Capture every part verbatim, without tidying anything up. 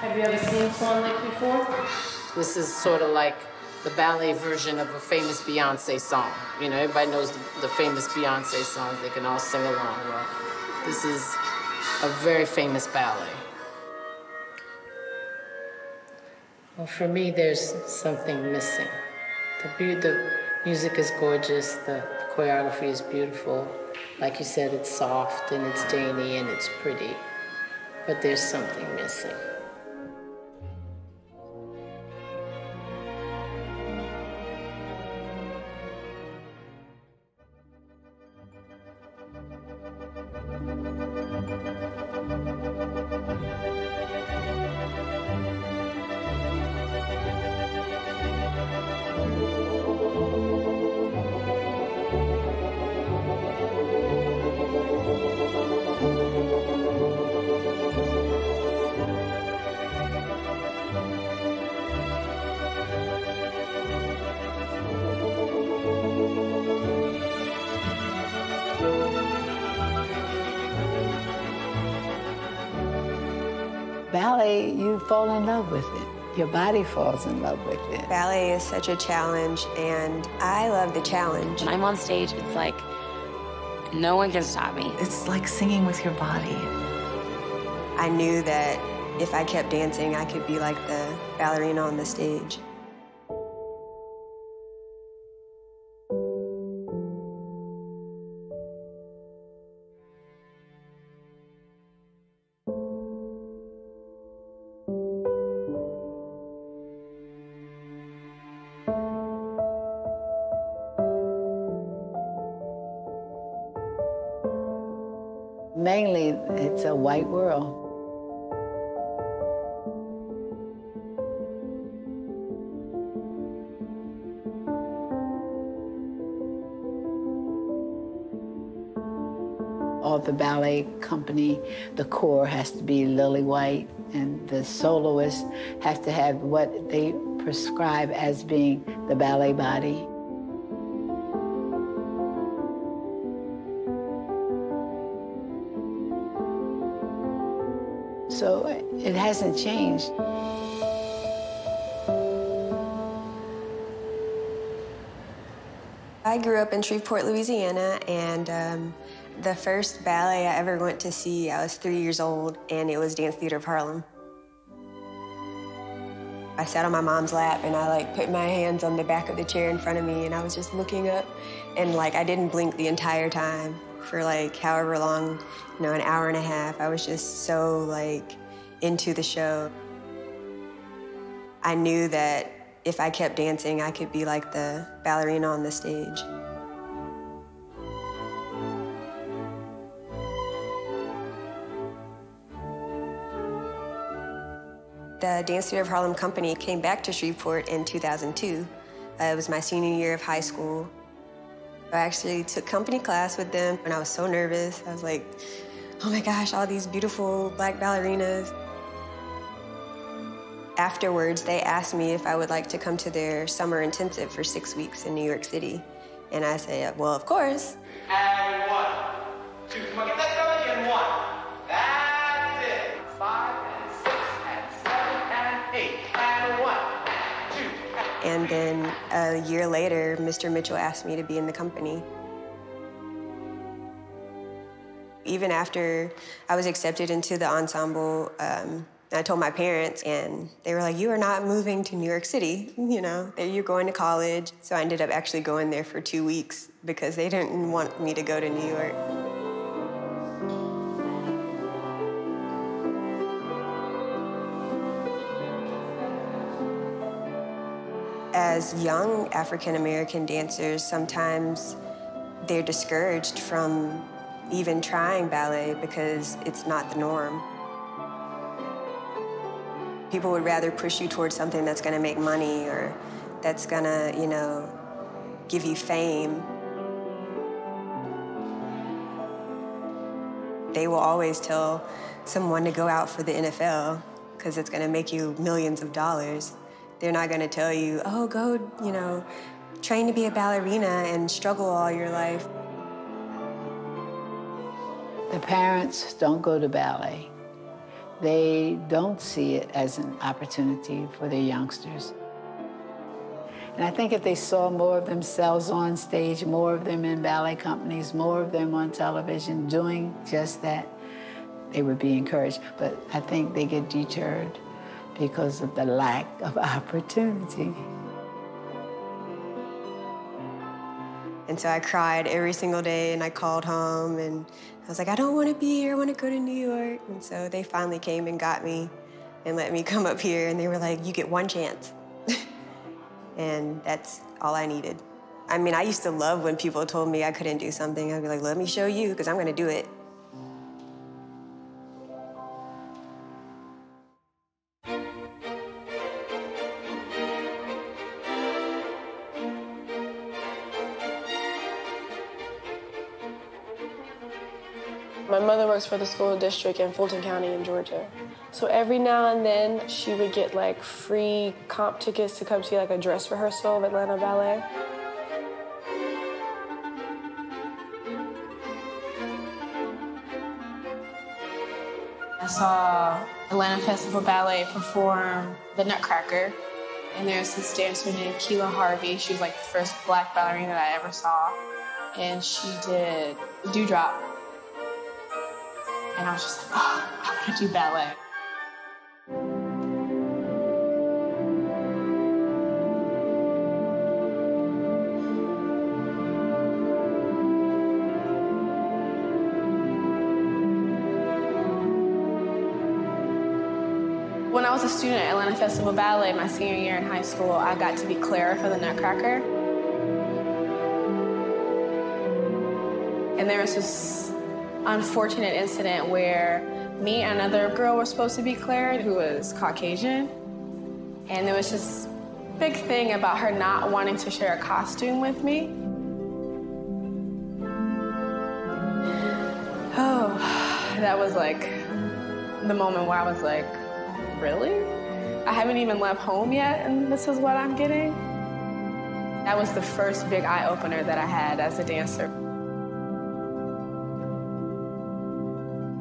Have you ever seen Swan Lake before? This is sort of like the ballet version of a famous Beyoncé song. You know, everybody knows the, the famous Beyoncé songs. They can all sing along. Well, this is a very famous ballet. Well, for me, there's something missing. The, be the music is gorgeous. The choreography is beautiful. Like you said, it's soft, and it's dainty, and it's pretty. But there's something missing. Ballet, you fall in love with it. Your body falls in love with it. Ballet is such a challenge, and I love the challenge. When I'm on stage, it's like no one can stop me. It's like singing with your body. I knew that if I kept dancing, I could be like the ballerina on the stage. Mainly, it's a white world. All the ballet company, the corps has to be lily white, and the soloist has to have what they prescribe as being the ballet body. So it hasn't changed. I grew up in Shreveport, Louisiana, and um, the first ballet I ever went to see, I was three years old, and it was Dance Theater of Harlem. I sat on my mom's lap, and I like put my hands on the back of the chair in front of me, and I was just looking up, and like I didn't blink the entire time. For like however long, you know, an hour and a half. I was just so like into the show. I knew that if I kept dancing, I could be like the ballerina on the stage. The Dance Theater of Harlem Company came back to Shreveport in two thousand two. Uh, it was my senior year of high school. I actually took company class with them, and I was so nervous. I was like, oh my gosh, all these beautiful black ballerinas. Afterwards, they asked me if I would like to come to their summer intensive for six weeks in New York City. And I said, well, of course. And one, two, come on, get that going, and one. That's it. Five, and six, and seven, and eight, and one. And then a year later, Mister Mitchell asked me to be in the company. Even after I was accepted into the ensemble, um, I told my parents, and they were like, you are not moving to New York City, you know, you're going to college. So I ended up actually going there for two weeks because they didn't want me to go to New York. As young African-American dancers, sometimes they're discouraged from even trying ballet because it's not the norm. People would rather push you towards something that's going to make money or that's going to, you know, give you fame. They will always tell someone to go out for the N F L because it's going to make you millions of dollars. They're not going to tell you, oh, go, you know, train to be a ballerina and struggle all your life. The parents don't go to ballet. They don't see it as an opportunity for their youngsters. And I think if they saw more of themselves on stage, more of them in ballet companies, more of them on television doing just that, they would be encouraged. But I think they get deterred because of the lack of opportunity. And so I cried every single day, and I called home, and I was like, I don't want to be here, I want to go to New York. And so they finally came and got me and let me come up here, and they were like, you get one chance. And that's all I needed. I mean, I used to love when people told me I couldn't do something. I'd be like, let me show you, because I'm going to do it. My mother works for the school district in Fulton County in Georgia. So every now and then, she would get like free comp tickets to come see like a dress rehearsal of Atlanta Ballet. I saw Atlanta Festival Ballet perform the Nutcracker, and there's this dancer named Kyla Harvey. She was like the first black ballerina that I ever saw, and she did the Dewdrop. And I was just like, oh, I want to do ballet. When I was a student at Atlanta Festival Ballet, my senior year in high school, I got to be Clara for the Nutcracker. And there was this unfortunate incident where me and another girl were supposed to be Clara, who was Caucasian. And there was this big thing about her not wanting to share a costume with me. Oh, that was like the moment where I was like, really? I haven't even left home yet, and this is what I'm getting? That was the first big eye-opener that I had as a dancer.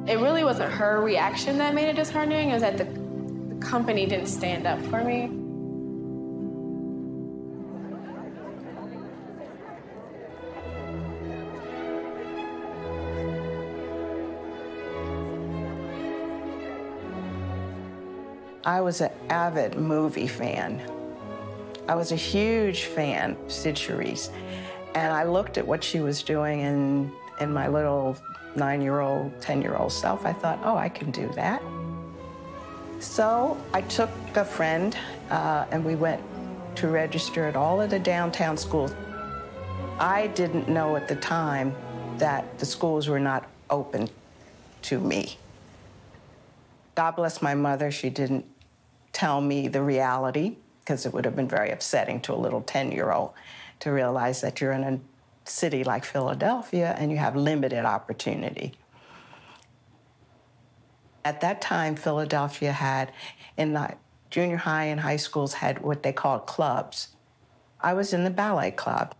It really wasn't her reaction that made it disheartening. It was that the, the company didn't stand up for me. I was an avid movie fan. I was a huge fan of Cyd Charisse. And I looked at what she was doing in, in my little nine-year-old, ten-year-old self, I thought, oh, I can do that. So I took a friend, uh, and we went to register at all of the downtown schools. I didn't know at the time that the schools were not open to me. God bless my mother, she didn't tell me the reality, because it would have been very upsetting to a little ten-year-old to realize that you're in a city like Philadelphia, and you have limited opportunity. At that time, Philadelphia had, in the junior high and high schools, had what they called clubs. I was in the ballet club.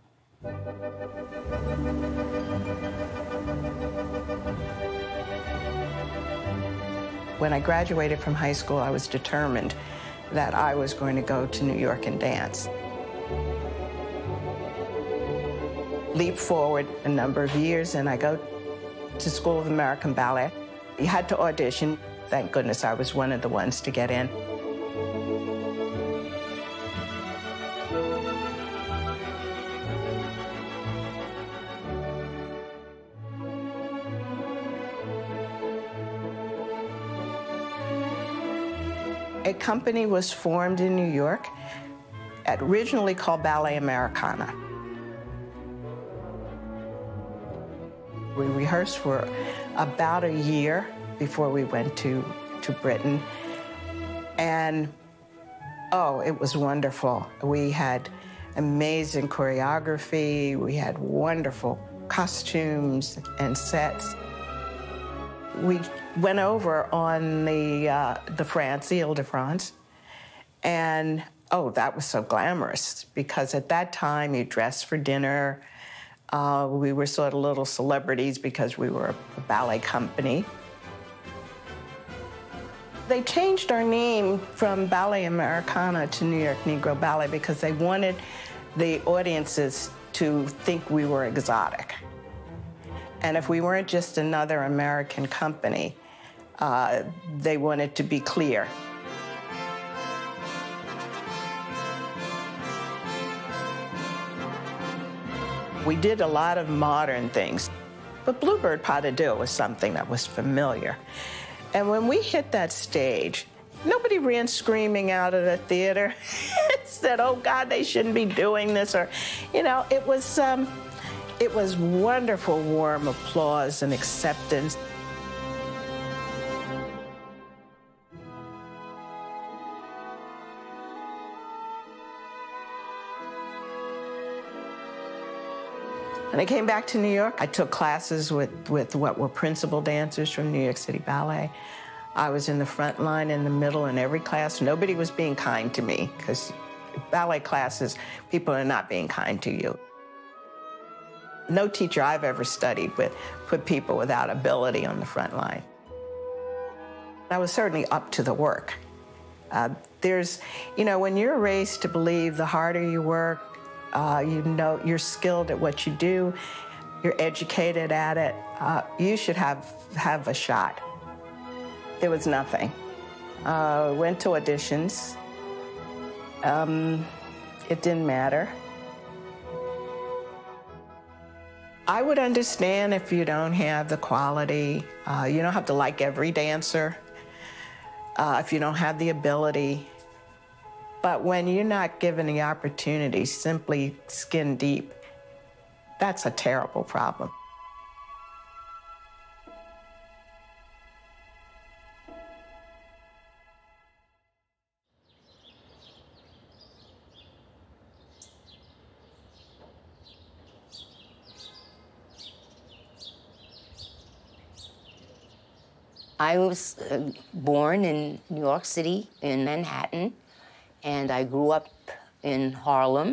When I graduated from high school, I was determined that I was going to go to New York and dance. Leap forward a number of years, and I go to School of American Ballet. You had to audition. Thank goodness I was one of the ones to get in. A company was formed in New York, originally called Ballet Americana. We rehearsed for about a year before we went to, to Britain. And, oh, it was wonderful. We had amazing choreography. We had wonderful costumes and sets. We went over on the, uh, the France, the Île de France. And, oh, that was so glamorous, because at that time, you dressed for dinner. Uh, we were sort of little celebrities because we were a ballet company. They changed our name from Ballet Americana to New York Negro Ballet because they wanted the audiences to think we were exotic. And if we weren't just another American company, uh, they wanted to be clear. We did a lot of modern things, but Bluebird Pas de Deux was something that was familiar. And when we hit that stage, nobody ran screaming out of the theater and said, oh, God, they shouldn't be doing this. Or, you know, it was, um, it was wonderful, warm applause and acceptance. When I came back to New York, I took classes with, with what were principal dancers from New York City Ballet. I was in the front line, in the middle, in every class. Nobody was being kind to me, because ballet classes, people are not being kind to you. No teacher I've ever studied with put people without ability on the front line. I was certainly up to the work. Uh, there's, you know, when you're raised to believe the harder you work, Uh, you know, you're skilled at what you do, you're educated at it, uh, you should have, have a shot. There was nothing. Uh, went to auditions. Um, it didn't matter. I would understand if you don't have the quality. Uh, you don't have to like every dancer, uh, if you don't have the ability. But when you're not given the opportunity, simply skin deep, that's a terrible problem. I was uh, born in New York City, in Manhattan. And I grew up in Harlem.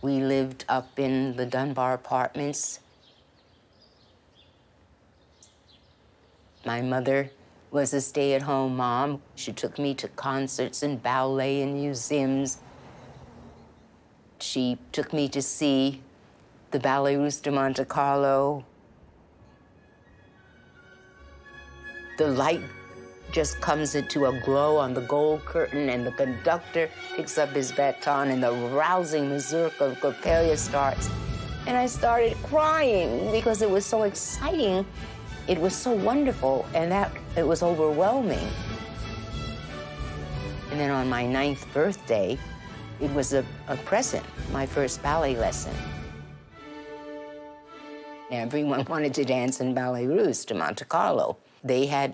We lived up in the Dunbar Apartments. My mother was a stay-at-home mom. She took me to concerts and ballet and museums. She took me to see the Ballet Russe de Monte Carlo. The light just comes into a glow on the gold curtain, and the conductor picks up his baton, and the rousing mazurka of Coppélia starts. And I started crying because it was so exciting. It was so wonderful, and that it was overwhelming. And then on my ninth birthday, it was a, a present, my first ballet lesson. Everyone wanted to dance in Ballet Russe de Monte Carlo. They had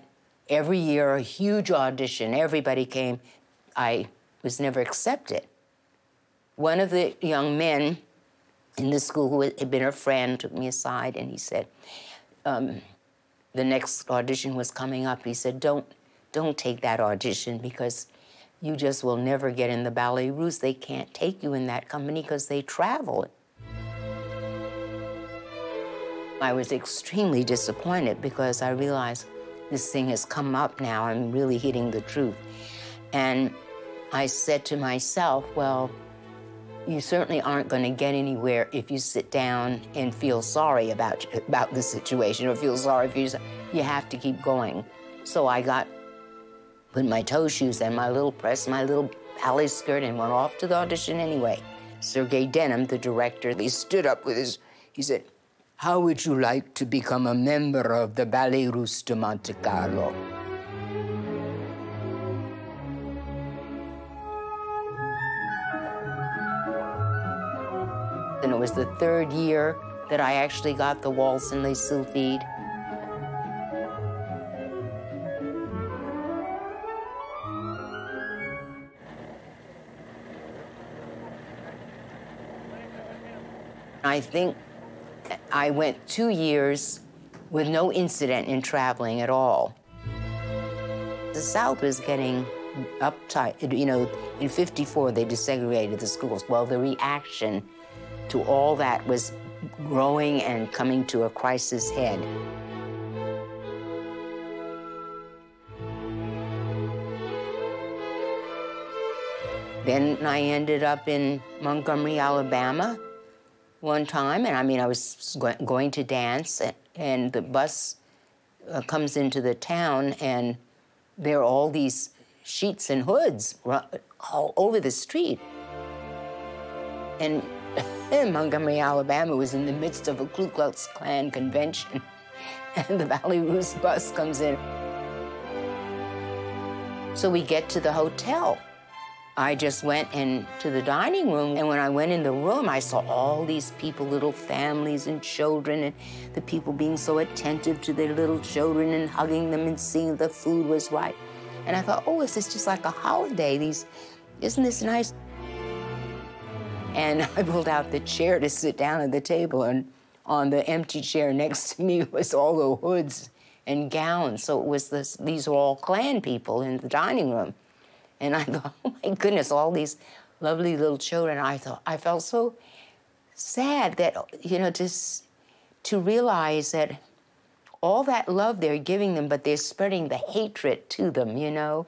every year, a huge audition. Everybody came. I was never accepted. One of the young men in the school who had been her friend took me aside, and he said, um, the next audition was coming up. He said, don't, don't take that audition, because you just will never get in the Ballet Russe. They can't take you in that company because they travel. I was extremely disappointed because I realized this thing has come up now. I'm really hitting the truth. And I said to myself, well, you certainly aren't going to get anywhere if you sit down and feel sorry about, about the situation, or feel sorry for yourself. You have to keep going. So I got, put my toe shoes and my little press, my little ballet skirt, and went off to the audition anyway. Sergei Denham, the director, he stood up with his, he said, how would you like to become a member of the Ballet Russe de Monte Carlo? And it was the third year that I actually got the waltz in Les Sylphides. I think I went two years with no incident in traveling at all. The South was getting uptight. You know, in fifty-four, they desegregated the schools. Well, the reaction to all that was growing and coming to a crisis head. Then I ended up in Montgomery, Alabama one time, and I mean, I was going to dance, and, and the bus uh, comes into the town, and there are all these sheets and hoods all over the street. And Montgomery, Alabama was in the midst of a Ku Klux Klan convention, and the Ballet Russe bus comes in. So we get to the hotel. I just went into the dining room, and when I went in the room, I saw all these people, little families and children, and the people being so attentive to their little children and hugging them and seeing the food was right. And I thought, oh, this is just like a holiday. These, isn't this nice? And I pulled out the chair to sit down at the table, and on the empty chair next to me was all the hoods and gowns. So it was this, these were all Klan people in the dining room. And I thought, oh my goodness, all these lovely little children. I thought, I felt so sad that, you know, just to realize that all that love they're giving them, but they're spreading the hatred to them, you know?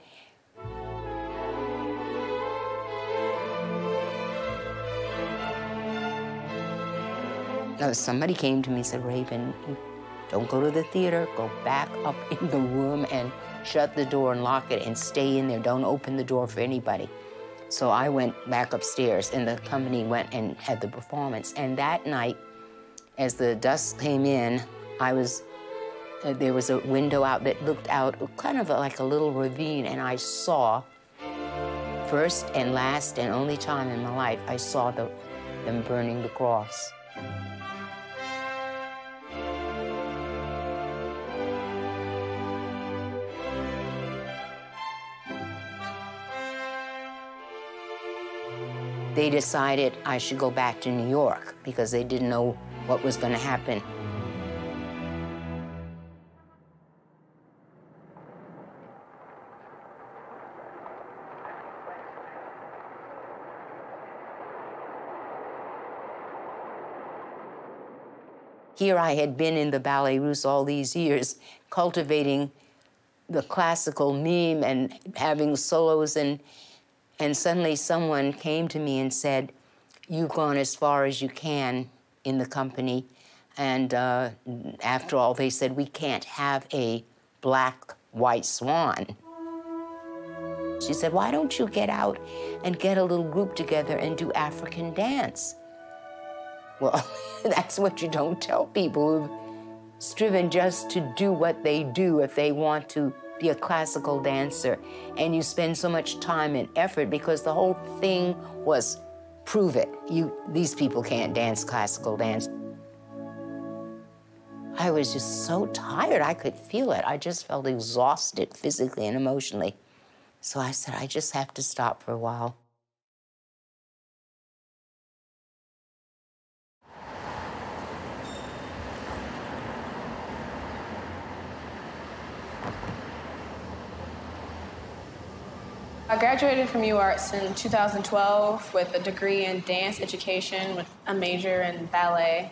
Now, somebody came to me and said, Raven, don't go to the theater, go back up in the room and shut the door and lock it and stay in there. Don't open the door for anybody. So I went back upstairs, and the company went and had the performance. And that night, as the dusk came in, I was, uh, there was a window out that looked out, kind of a, like a little ravine, and I saw, first and last and only time in my life, I saw the, them burning the cross. They decided I should go back to New York because they didn't know what was going to happen. Here I had been in the Ballet Russe all these years, cultivating the classical mime and having solos, and And suddenly someone came to me and said, you've gone as far as you can in the company. And uh, after all, they said, we can't have a black white swan. She said, why don't you get out and get a little group together and do African dance? Well, that's what you don't tell people who've striven just to do what they do if they want to be a classical dancer, and you spend so much time and effort, because the whole thing was, prove it. You, these people can't dance classical dance. I was just so tired, I could feel it. I just felt exhausted physically and emotionally. So I said, I just have to stop for a while. I graduated from UArts in two thousand twelve with a degree in dance education with a major in ballet.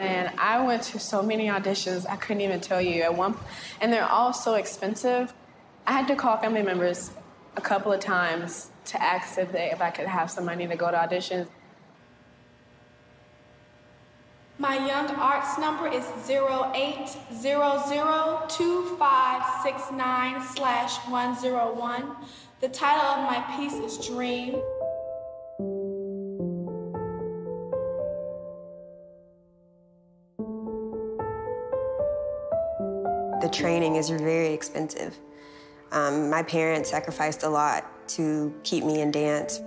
And I went to so many auditions, I couldn't even tell you at one, and they're all so expensive. I had to call family members a couple of times to ask if, they, if I could have some money to go to auditions. My Young Arts number is zero eight zero zero two five six nine slash one zero one. The title of my piece is Dream. The training is very expensive. Um, my parents sacrificed a lot to keep me in dance.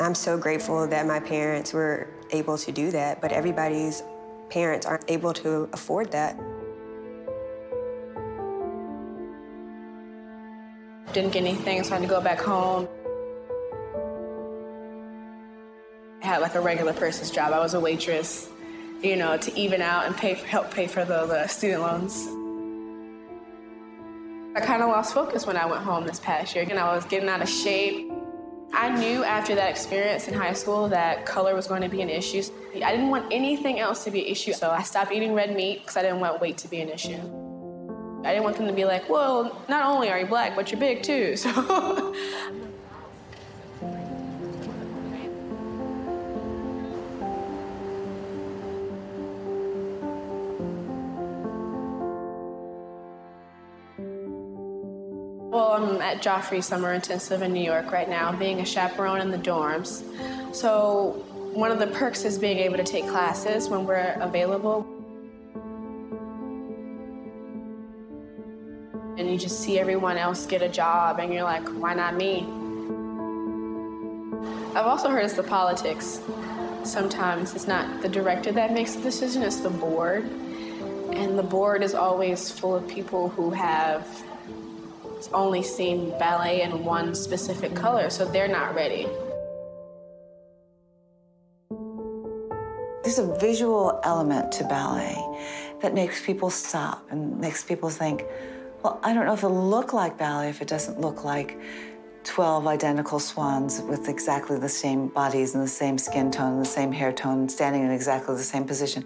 I'm so grateful that my parents were able to do that, but everybody's parents aren't able to afford that. Didn't get anything, so I had to go back home. I had like a regular person's job. I was a waitress, you know, to even out and pay for, help pay for the, the student loans. I kind of lost focus when I went home this past year, and I was getting out of shape. I knew after that experience in high school that color was going to be an issue. I didn't want anything else to be an issue, so I stopped eating red meat because I didn't want weight to be an issue. I didn't want them to be like, well, not only are you black, but you're big too, so. Well, I'm at Joffrey Summer Intensive in New York right now, being a chaperone in the dorms. So one of the perks is being able to take classes when we're available. And you just see everyone else get a job, and you're like, why not me? I've also heard it's the politics. Sometimes it's not the director that makes the decision, it's the board. And the board is always full of people who have only seen ballet in one specific color, so they're not ready. There's a visual element to ballet that makes people stop and makes people think, well, I don't know if it'll look like ballet if it doesn't look like twelve identical swans with exactly the same bodies and the same skin tone and the same hair tone standing in exactly the same position.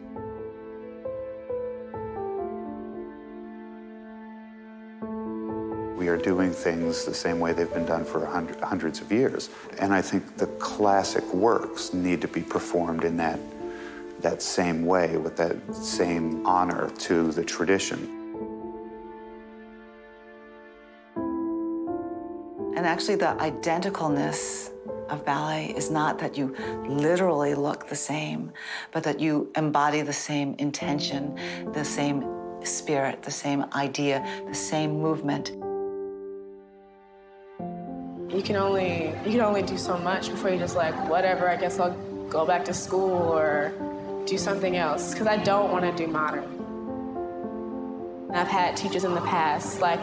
We are doing things the same way they've been done for hundred, hundreds of years. And I think the classic works need to be performed in that, that same way, with that same honor to the tradition. And actually the identicalness of ballet is not that you literally look the same, but that you embody the same intention, the same spirit, the same idea, the same movement. You can only you can only do so much before you're just like, whatever, I guess I'll go back to school or do something else, because I don't want to do modern. I've had teachers in the past like,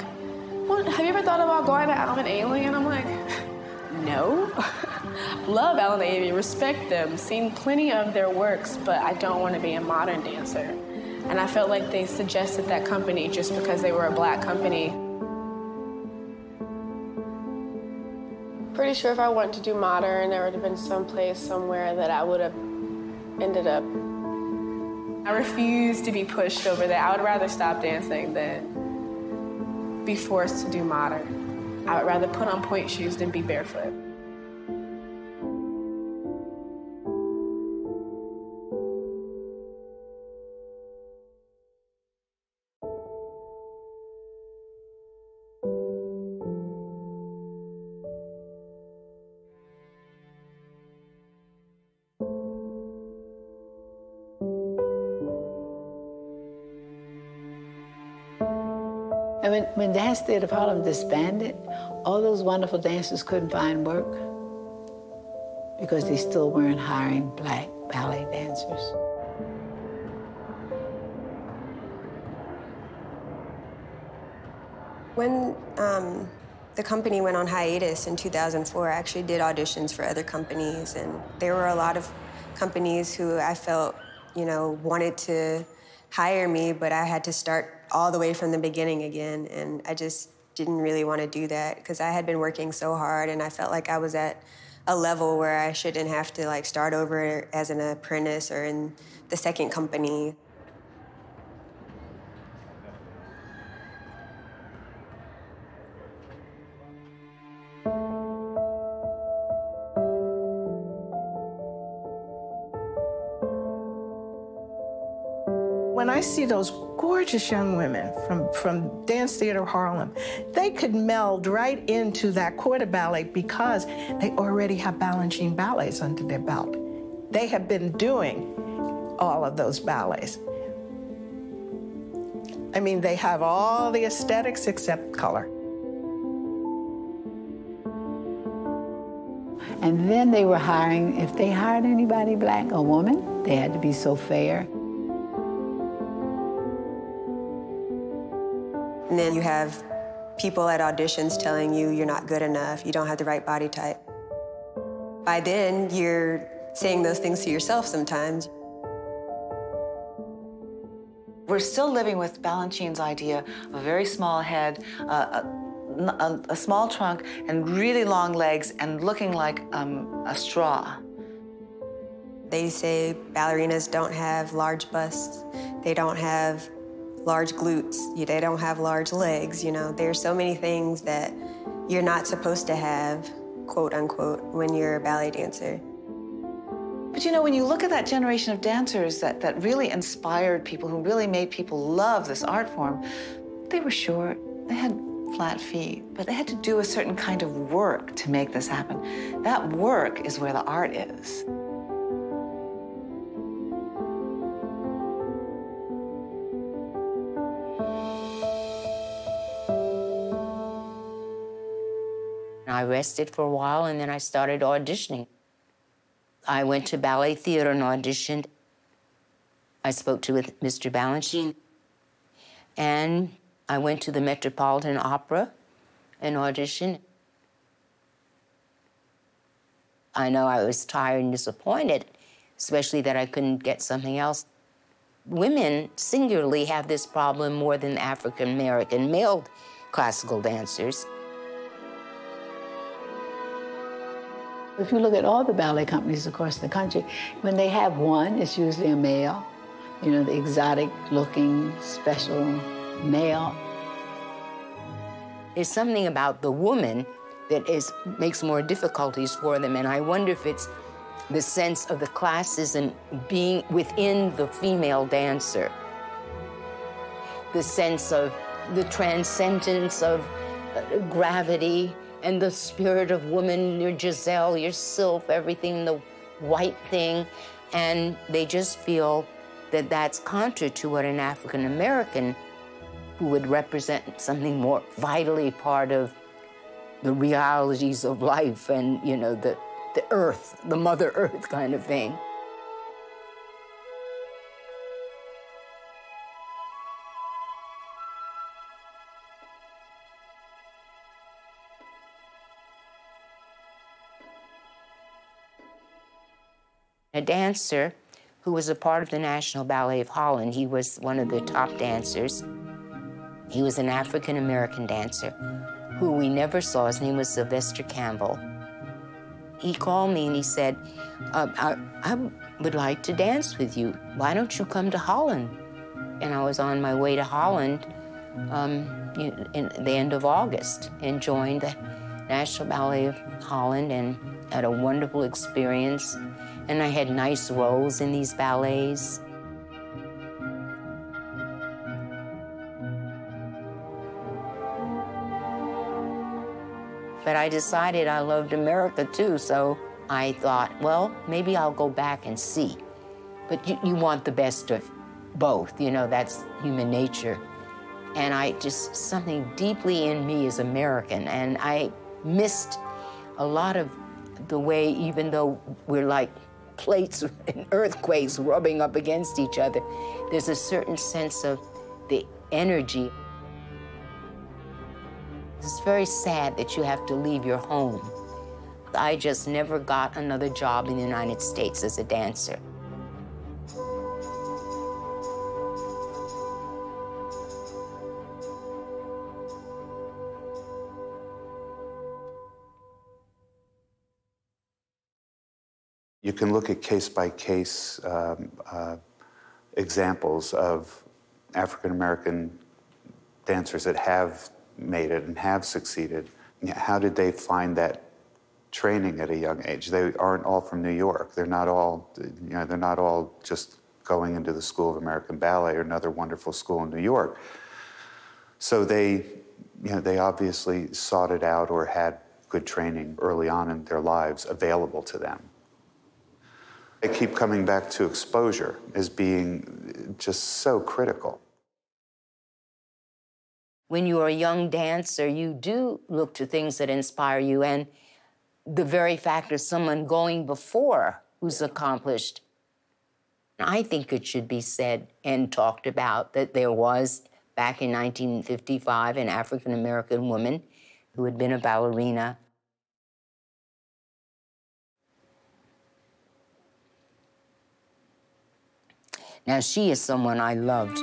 well, have you ever thought about going to Alvin Ailey? And I'm like, no. Love Alvin Ailey, respect them, seen plenty of their works, but I don't want to be a modern dancer. And I felt like they suggested that company just because they were a black company. Pretty sure if I wanted to do modern, there would have been some place somewhere that I would have ended up. I refuse to be pushed over there. I would rather stop dancing than be forced to do modern. I would rather put on point shoes than be barefoot. When, when Dance Theater of Harlem disbanded, all those wonderful dancers couldn't find work because they still weren't hiring black ballet dancers. When um, the company went on hiatus in two thousand four, I actually did auditions for other companies, and there were a lot of companies who I felt, you know, wanted to hire me, but I had to start all the way from the beginning again, and I just didn't really want to do that because I had been working so hard, and I felt like I was at a level where I shouldn't have to like start over as an apprentice or in the second company. When I see those gorgeous young women from, from Dance Theater of Harlem, they could meld right into that corps de ballet because they already have Balanchine ballets under their belt. They have been doing all of those ballets. I mean, they have all the aesthetics except color. And then they were hiring, if they hired anybody black, a woman, they had to be so fair. And then you have people at auditions telling you you're not good enough, you don't have the right body type. By then, you're saying those things to yourself sometimes. We're still living with Balanchine's idea of a very small head, uh, a, a, a small trunk, and really long legs, and looking like um, a straw. They say ballerinas don't have large busts, they don't have large glutes, you, they don't have large legs, you know. There's so many things that you're not supposed to have, quote unquote, when you're a ballet dancer. But you know, when you look at that generation of dancers that, that really inspired people, who really made people love this art form, they were short, they had flat feet, but they had to do a certain kind of work to make this happen. That work is where the art is. I rested for a while, and then I started auditioning. I went to Ballet Theatre and auditioned. I spoke to with Mister Balanchine. And I went to the Metropolitan Opera and auditioned. I know I was tired and disappointed, especially that I couldn't get something else. Women singularly have this problem more than African-American male classical dancers. If you look at all the ballet companies across the country, when they have one, it's usually a male. You know, the exotic-looking, special male. There's something about the woman that is, makes more difficulties for them, and I wonder if it's the sense of the classism being within the female dancer, the sense of the transcendence of gravity, and the spirit of woman, your Giselle, your Sylph, everything, the white thing. And they just feel that that's contrary to what an African-American who would represent something more vitally part of the realities of life and, you know, the, the earth, the Mother Earth kind of thing. A dancer who was a part of the National Ballet of Holland. He was one of the top dancers. He was an African-American dancer who we never saw. His name was Sylvester Campbell. He called me and he said, uh, I, I would like to dance with you. Why don't you come to Holland? And I was on my way to Holland um, in the end of August and joined the National Ballet of Holland and had a wonderful experience. And I had nice roles in these ballets. But I decided I loved America too, so I thought, well, maybe I'll go back and see. But you, you want the best of both, you know, that's human nature. And I just, something deeply in me is American, and I missed a lot of the way, even though we're like plates and earthquakes rubbing up against each other, there's a certain sense of the energy. It's very sad that you have to leave your home. I just never got another job in the United States as a dancer. You can look at case-by-case um, uh, examples of African-American dancers that have made it and have succeeded. How did they find that training at a young age? They aren't all from New York. They're not all, you know, they're not all just going into the School of American Ballet or another wonderful school in New York. So they, you know, they obviously sought it out or had good training early on in their lives available to them. I keep coming back to exposure as being just so critical. When you are a young dancer, you do look to things that inspire you, and the very fact of someone going before who's accomplished. I think it should be said and talked about that there was, back in nineteen fifty-five, an African-American woman who had been a ballerina. Now, she is someone I loved.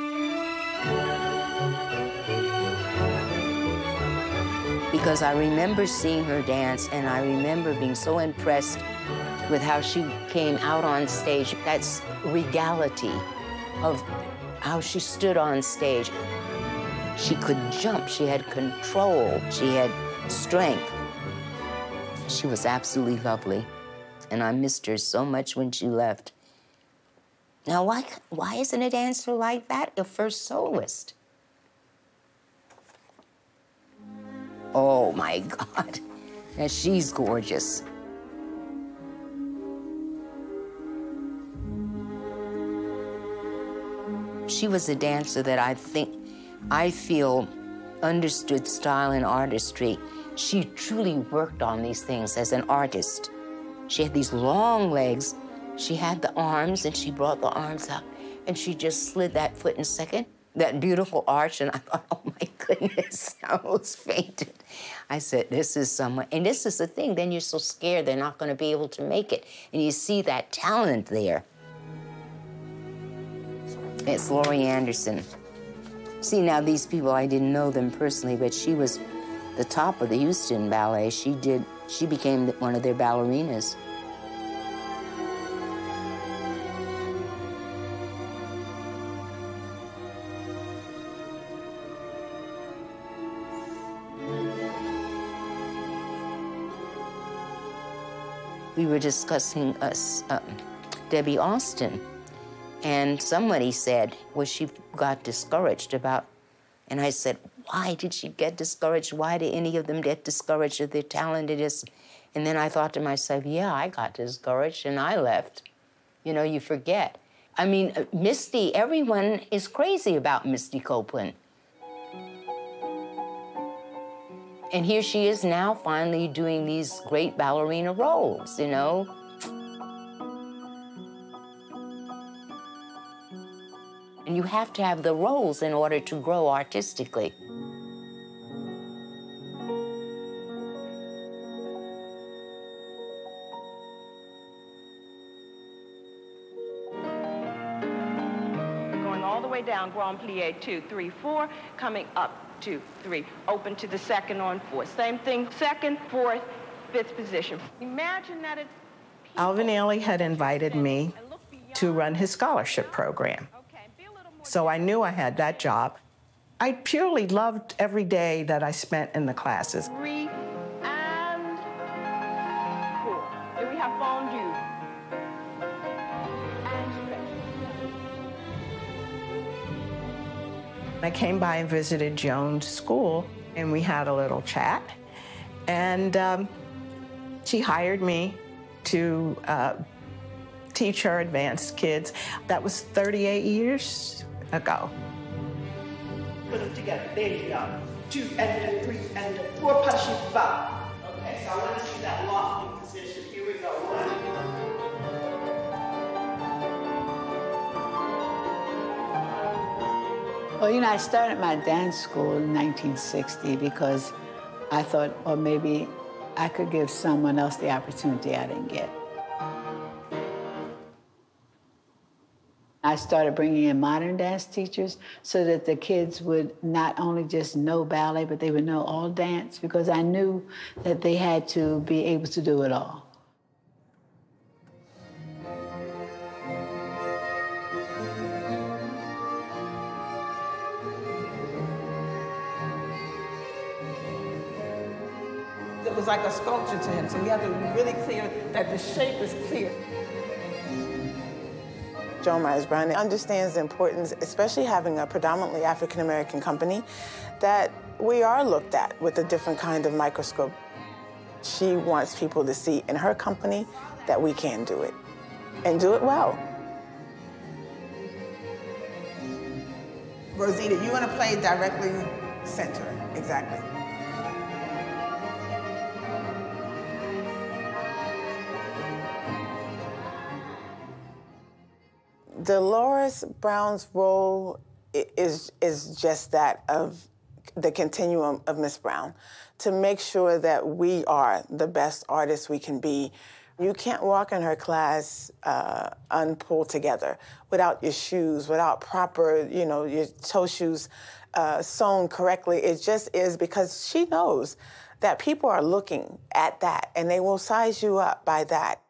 Because I remember seeing her dance, and I remember being so impressed with how she came out on stage. That's regality of how she stood on stage. She could jump, she had control, she had strength. She was absolutely lovely, and I missed her so much when she left. Now, why, why isn't a dancer like that your first soloist? Oh, my God. Now, she's gorgeous. She was a dancer that I think, I feel, understood style and artistry. She truly worked on these things as an artist. She had these long legs. She had the arms, and she brought the arms up, and she just slid that foot in second, that beautiful arch, and I thought, oh, my goodness, I almost fainted. I said, this is someone, and this is the thing. Then you're so scared they're not going to be able to make it, and you see that talent there. It's Lori Anderson. See, now, these people, I didn't know them personally, but she was the top of the Houston Ballet. She did, she became one of their ballerinas. We were discussing us, uh, Debbie Austin, and somebody said, well, she got discouraged about, and I said, why did she get discouraged? Why did any of them get discouraged of their talentedness? And then I thought to myself, yeah, I got discouraged, and I left. You know, you forget. I mean, Misty, everyone is crazy about Misty Copeland. And here she is now finally doing these great ballerina roles, you know? And you have to have the roles in order to grow artistically. We're going all the way down, grand plié, two, three, four, coming up. Two, three, open to the second on four. Same thing, second, fourth, fifth position. Imagine that it's... Alvin Ailey had invited me to run his scholarship program. So I knew I had that job. I purely loved every day that I spent in the classes. Three and four. Here we have fondue. I came by and visited Joan's school, and we had a little chat. And um, she hired me to uh, teach her advanced kids. That was thirty-eight years ago. Put them together. There you go. Two and a three and a four plus you five. Okay, so I want to see that lofty position. Here we go. One. Well, you know, I started my dance school in nineteen sixty because I thought, well, maybe I could give someone else the opportunity I didn't get. I started bringing in modern dance teachers so that the kids would not only just know ballet, but they would know all dance, because I knew that they had to be able to do it all. It was like a sculpture to him, so we have to be really clear that the shape is clear. Joan Myers Brown understands the importance, especially having a predominantly African-American company, that we are looked at with a different kind of microscope. She wants people to see in her company that we can do it, and do it well. Rosita, you want to play directly center, exactly. Dolores Brown's role is, is just that of the continuum of Miss Brown, to make sure that we are the best artists we can be. You can't walk in her class uh, unpulled together, without your shoes, without proper, you know, your toe shoes uh, sewn correctly. It just is, because she knows that people are looking at that, and they will size you up by that.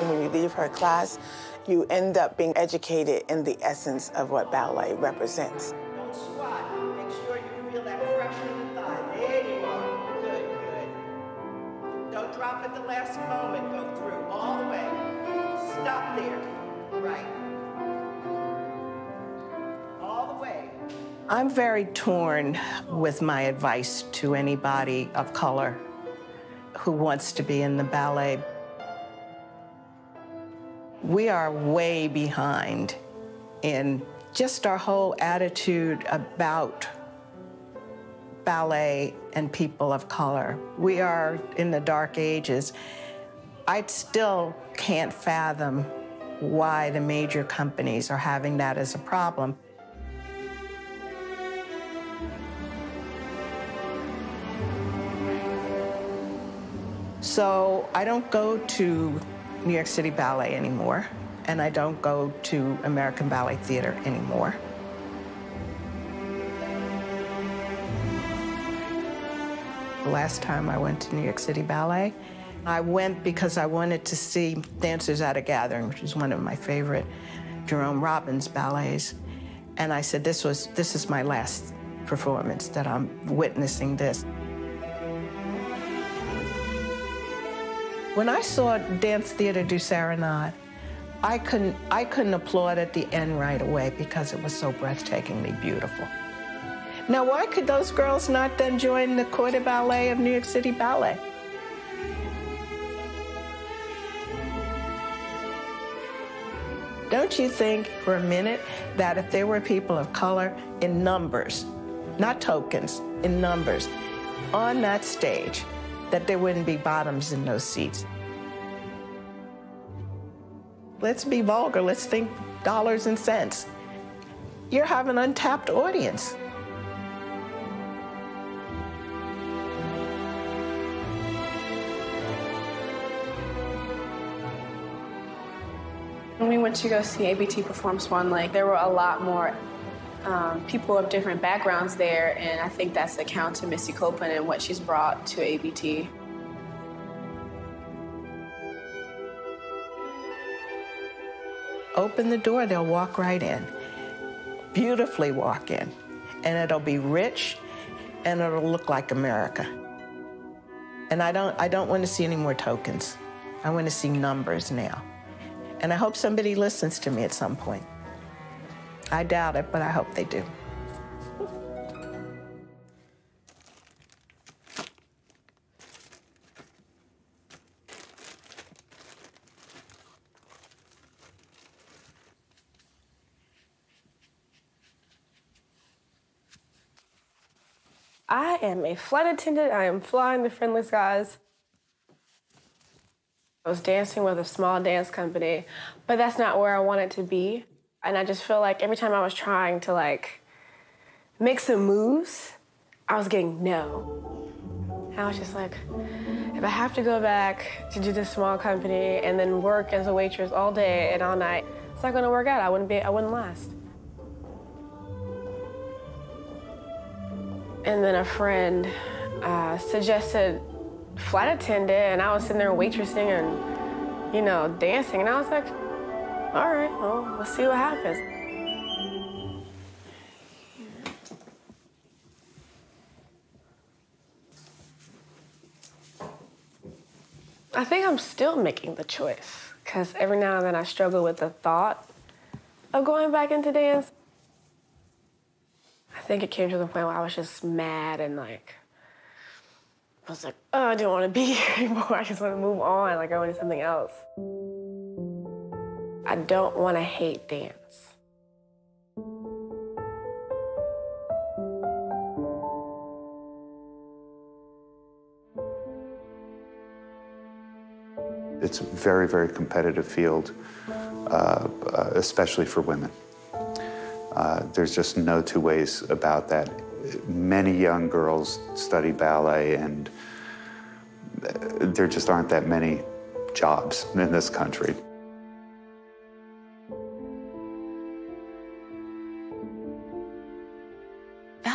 And when you leave her class, you end up being educated in the essence of what ballet represents. Don't squat. Make sure you feel that pressure in the thigh. There you are. Good, good. Don't drop at the last moment. Go through all the way. Stop there. Right. All the way. I'm very torn with my advice to anybody of color who wants to be in the ballet. We are way behind in just our whole attitude about ballet and people of color. We are in the dark ages. I still can't fathom why the major companies are having that as a problem. So I don't go to New York City Ballet anymore, and I don't go to American Ballet Theatre anymore. The last time I went to New York City Ballet, I went because I wanted to see Dancers at a Gathering, which is one of my favorite Jerome Robbins ballets. And I said, this was, this is my last performance that I'm witnessing this. When I saw Dance Theater do Serenade, I couldn't, I couldn't applaud at the end right away because it was so breathtakingly beautiful. Now, why could those girls not then join the Corps de Ballet of New York City Ballet? Don't you think for a minute that if there were people of color in numbers, not tokens, in numbers, on that stage, that there wouldn't be bottoms in those seats? Let's be vulgar, let's think dollars and cents. You have an untapped audience. When we went to go see A B T perform Swan Lake, there were a lot more Um, people of different backgrounds there, and I think that's the count to Misty Copeland and what she's brought to A B T. Open the door, they'll walk right in, beautifully walk in, and it'll be rich, and it'll look like America. And I don't, I don't want to see any more tokens. I want to see numbers now. And I hope somebody listens to me at some point. I doubt it, but I hope they do. I am a flight attendant. I am flying the friendless guys. I was dancing with a small dance company, but that's not where I wanted to be. And I just feel like every time I was trying to like make some moves, I was getting no. And I was just like, if I have to go back to do this small company and then work as a waitress all day and all night, it's not gonna work out. I wouldn't be, I wouldn't last. And then a friend uh, suggested flight attendant, and I was sitting there waitressing and, you know, dancing, and I was like, all right, well, let's see what happens. I think I'm still making the choice, because every now and then I struggle with the thought of going back into dance. I think it came to the point where I was just mad and like, I was like, oh, I don't want to be here anymore. I just want to move on, like I want to do something else. I don't want to hate dance. It's a very, very competitive field, uh, especially for women. Uh, there's just no two ways about that. Many young girls study ballet, and there just aren't that many jobs in this country.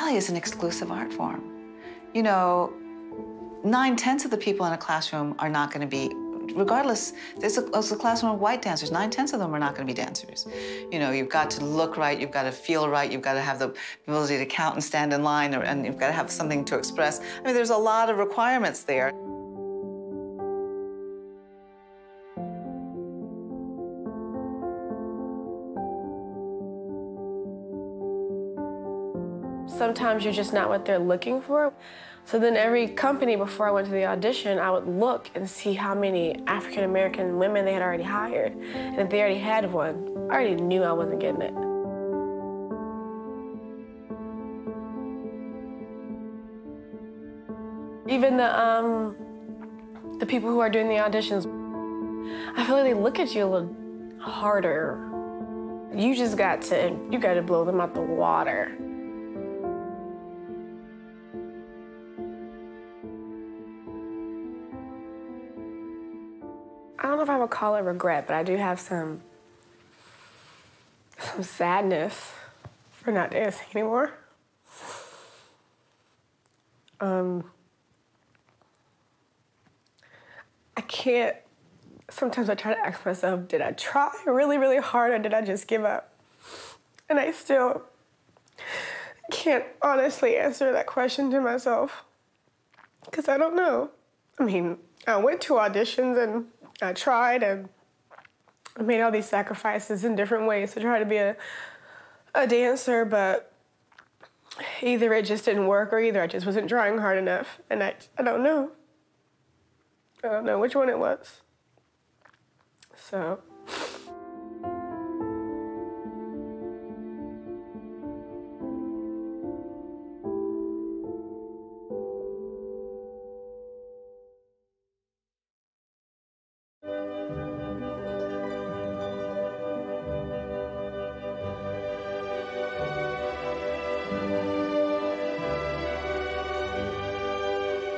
Is an exclusive art form. You know, nine tenths of the people in a classroom are not going to be regardless, there's a, there's a classroom of white dancers. Nine-tenths of them are not going to be dancers. You know, you've got to look right, you've got to feel right, you've got to have the ability to count and stand in line, or, and you've got to have something to express. I mean, there's a lot of requirements there. Sometimes you're just not what they're looking for. So then every company, before I went to the audition, I would look and see how many African-American women they had already hired. And if they already had one, I already knew I wasn't getting it. Even the, um, the people who are doing the auditions, I feel like they look at you a little harder. You just got to, you got to blow them out the water. I don't know if I would call it regret, but I do have some, some sadness for not dancing anymore. Um, I can't, sometimes I try to ask myself, did I try really, really hard or did I just give up? And I still can't honestly answer that question to myself because I don't know. I mean, I went to auditions and I tried and I made all these sacrifices in different ways to try to be a, a dancer, but either it just didn't work or either I just wasn't trying hard enough. And I, I don't know. I don't know which one it was. So.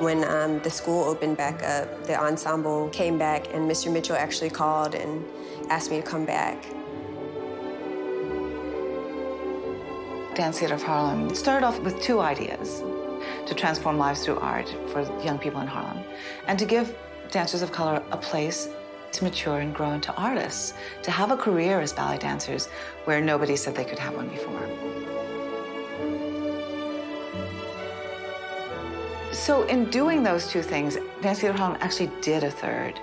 When um, the school opened back up, the ensemble came back, and Mister Mitchell actually called and asked me to come back. Dance Theater of Harlem started off with two ideas: to transform lives through art for young people in Harlem, and to give dancers of color a place to mature and grow into artists, to have a career as ballet dancers where nobody said they could have one before. So in doing those two things, Dance Theater of Harlem actually did a third,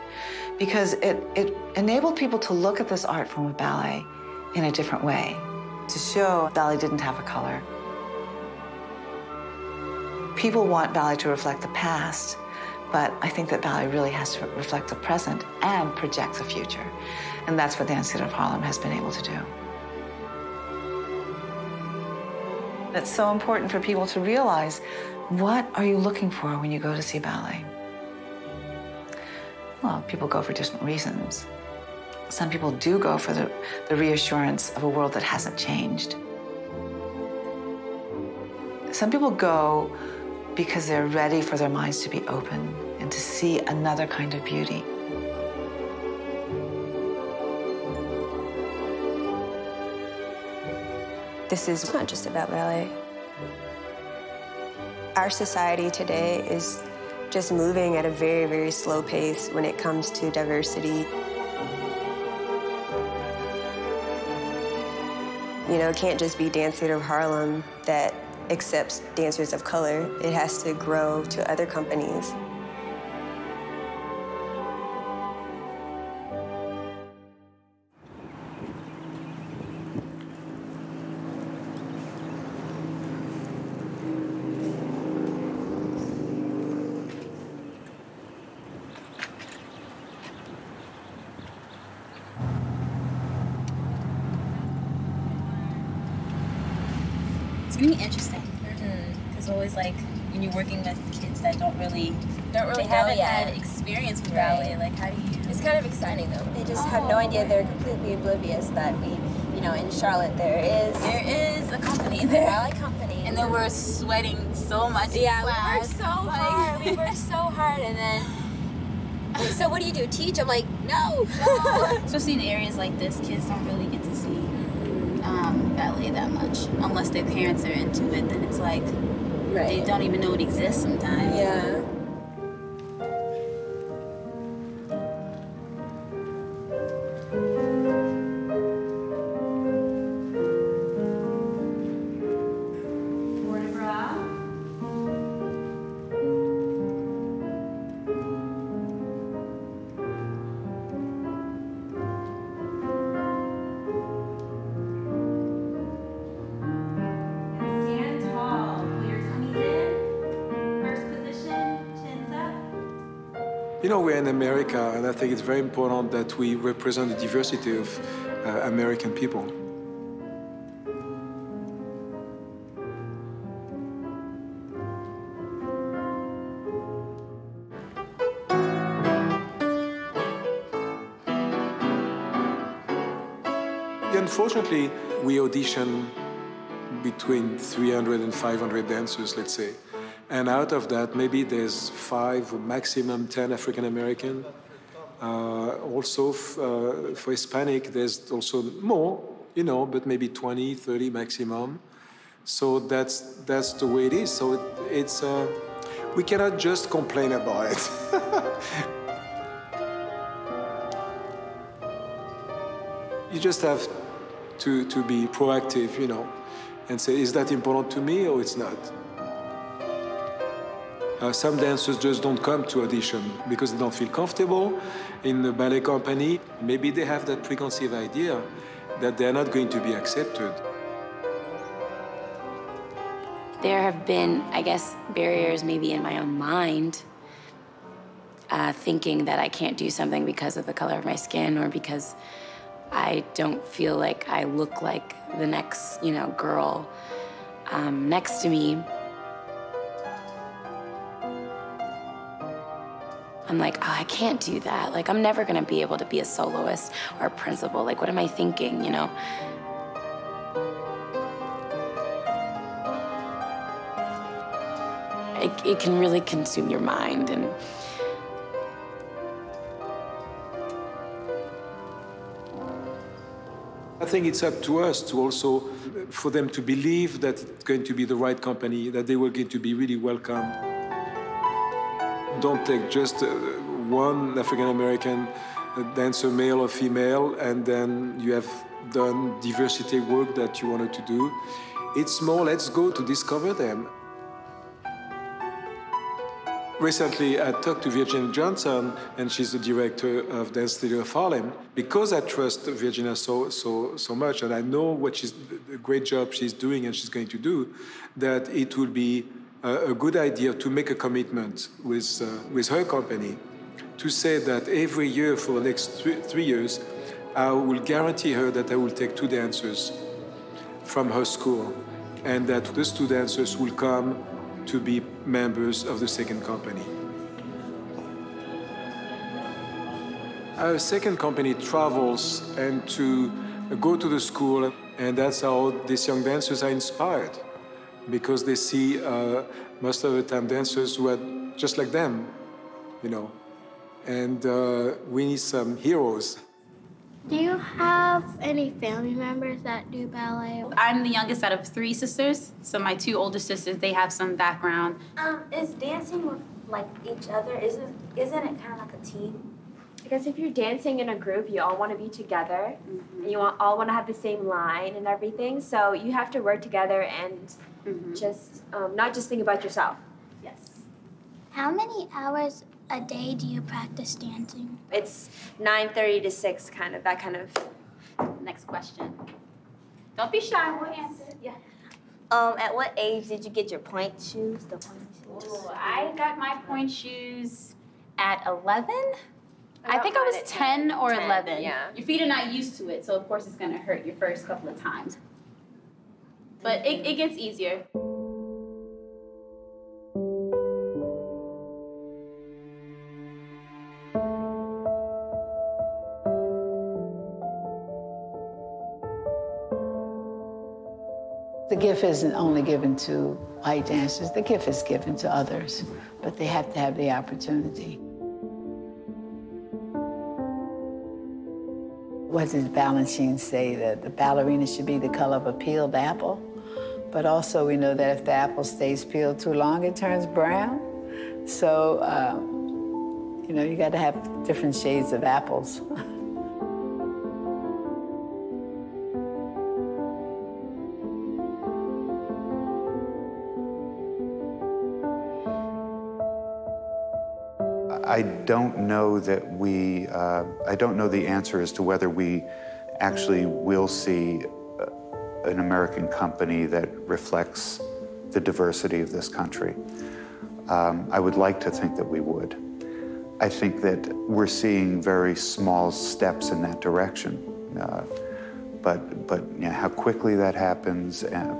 because it, it enabled people to look at this art form of ballet in a different way, to show ballet didn't have a color. People want ballet to reflect the past, but I think that ballet really has to reflect the present and project the future. And that's what Dance Theater of Harlem has been able to do. It's so important for people to realize, what are you looking for when you go to see ballet? Well, people go for different reasons. Some people do go for the, the reassurance of a world that hasn't changed. Some people go because they're ready for their minds to be open and to see another kind of beauty. This is not just about ballet. Our society today is just moving at a very, very slow pace when it comes to diversity. You know, it can't just be Dance Theater of Harlem that accepts dancers of color. It has to grow to other companies. Working with kids that don't really, don't really haven't had experience with ballet, right. Like how do you? It's kind of exciting though. They just oh, have no idea. They're completely oblivious that we, you know, in Charlotte there is there is a company, the ballet company, and then we're sweating so much. Yeah, we work so hard. We work so hard, and then so what do you do? Teach? I'm like, no, no. Especially in areas like this, kids don't really get to see um, ballet that much unless their parents are into it. Then it's like. Right. They don't even know it exists sometimes. Yeah. You know, we're in America, and I think it's very important that we represent the diversity of uh, American people. Unfortunately, we audition between three hundred and five hundred dancers, let's say. And out of that, maybe there's five or maximum ten African American. Uh, also, f uh, for Hispanic, there's also more, you know, but maybe twenty, thirty maximum. So that's that's the way it is. So it, it's uh, we cannot just complain about it. You just have to to be proactive, you know, and say, is that important to me or it's not? Uh, some dancers just don't come to audition because they don't feel comfortable in the ballet company. Maybe they have that preconceived idea that they're not going to be accepted. There have been, I guess, barriers maybe in my own mind, uh, thinking that I can't do something because of the color of my skin or because I don't feel like I look like the next, you know, girl um, next to me. I'm like, oh, I can't do that. Like, I'm never gonna be able to be a soloist or a principal. Like, what am I thinking, you know? It, it can really consume your mind. And I think it's up to us to also, for them to believe that it's going to be the right company, that they were going to be really welcome. Don't take just uh, one African-American dancer, male or female, and then you have done diversity work that you wanted to do. It's more, let's go to discover them. Recently, I talked to Virginia Johnson, and she's the director of Dance Theater of Harlem. Because I trust Virginia so, so, so much, and I know what she's, the great job she's doing and she's going to do, that it will be Uh, a good idea to make a commitment with, uh, with her company to say that every year for the next th three years, I will guarantee her that I will take two dancers from her school and that those two dancers will come to be members of the second company. Our second company travels and to go to the school, and that's how these young dancers are inspired, because they see uh, most of the time dancers who are just like them, you know. And uh, we need some heroes. Do you have any family members that do ballet? I'm the youngest out of three sisters, so my two older sisters, they have some background. Um, is dancing with like each other, isn't, isn't it kind of like a team? Because if you're dancing in a group, you all want to be together, mm-hmm. and you all want to have the same line and everything, so you have to work together and mm-hmm. just um, not just think about yourself. Yes. How many hours a day do you practice dancing? It's nine thirty to six, kind of, that kind of. Next question. Don't be shy, we'll answer. Yeah. Um, at what age did you get your point shoes, the point shoes? Ooh, I got my point shoes at eleven. I think I was ten or eleven. Yeah. Your feet are not used to it, so of course it's gonna hurt your first couple of times. But it, it gets easier. The gift isn't only given to white dancers, the gift is given to others, but they have to have the opportunity. What did Balanchine say, that the ballerina should be the color of a peeled apple? But also we know that if the apple stays peeled too long, it turns brown. So, uh, you know, you got to have different shades of apples. I don't know that we, uh, I don't know the answer as to whether we actually will see an American company that reflects the diversity of this country. Um, I would like to think that we would. I think that we're seeing very small steps in that direction. Uh, but but you know, how quickly that happens, and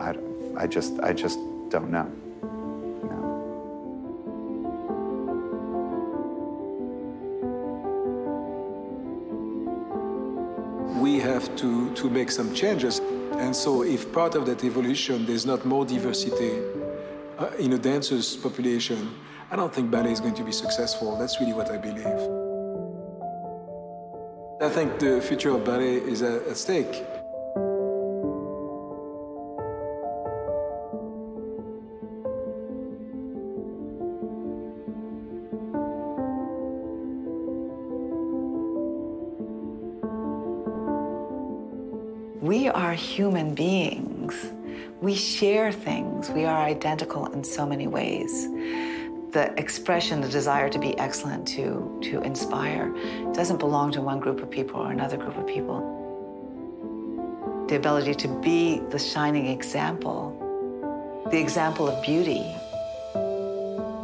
I, I, just, I just don't know. We have to, to make some changes. And so if part of that evolution, there's not more diversity uh, in a dancer's population, I don't think ballet is going to be successful. That's really what I believe. I think the future of ballet is at, at stake. We are human beings. We share things. We are identical in so many ways. The expression, the desire to be excellent, to, to inspire, doesn't belong to one group of people or another group of people. The ability to be the shining example, the example of beauty,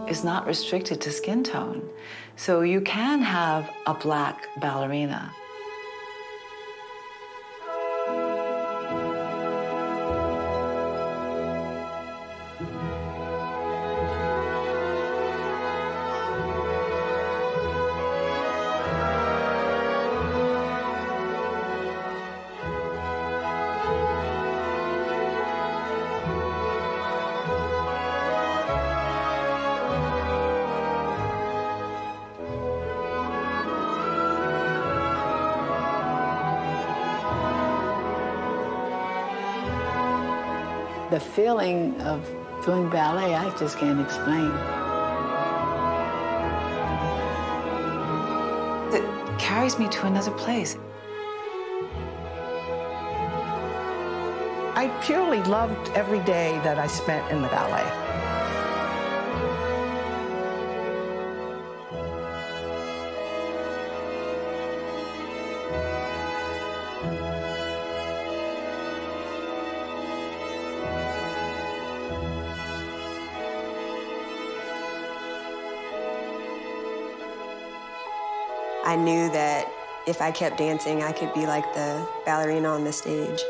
is not restricted to skin tone. So you can have a black ballerina. The feeling of doing ballet, I just can't explain. It carries me to another place. I purely loved every day that I spent in the ballet. I knew that if I kept dancing, I could be like the ballerina on the stage.